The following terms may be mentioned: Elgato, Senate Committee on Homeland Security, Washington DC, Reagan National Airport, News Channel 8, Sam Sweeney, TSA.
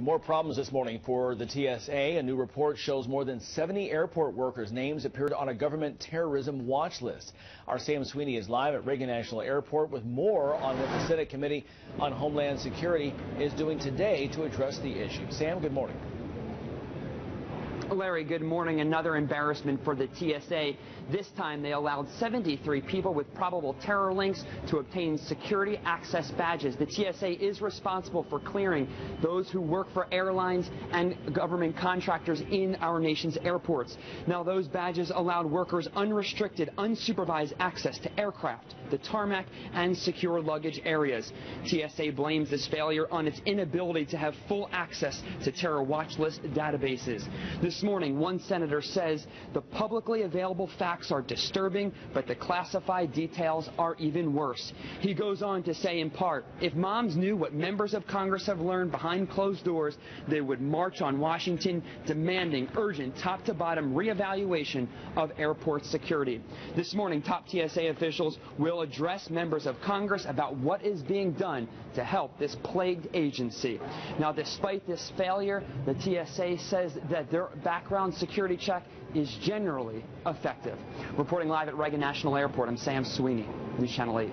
More problems this morning for the TSA. A new report shows more than 70 airport workers' names appeared on a government terrorism watch list. Our Sam Sweeney is live at Reagan National Airport with more on what the Senate Committee on Homeland Security is doing today to address the issue. Sam, good morning. Larry, good morning. Another embarrassment for the TSA. This time they allowed 73 people with probable terror links to obtain security access badges. The TSA is responsible for clearing those who work for airlines and government contractors in our nation's airports. Now, those badges allowed workers unrestricted, unsupervised access to aircraft, the tarmac, and secure luggage areas. TSA blames this failure on its inability to have full access to terror watch list databases. This morning, one senator says the publicly available facts are disturbing, but the classified details are even worse. He goes on to say, in part, if moms knew what members of Congress have learned behind closed doors, they would march on Washington demanding urgent top-to-bottom reevaluation of airport security. This morning, top TSA officials will address members of Congress about what is being done to help this plagued agency. Now, despite this failure, the TSA says that their background security check is generally effective. Reporting live at Reagan National Airport, I'm Sam Sweeney, News Channel 8.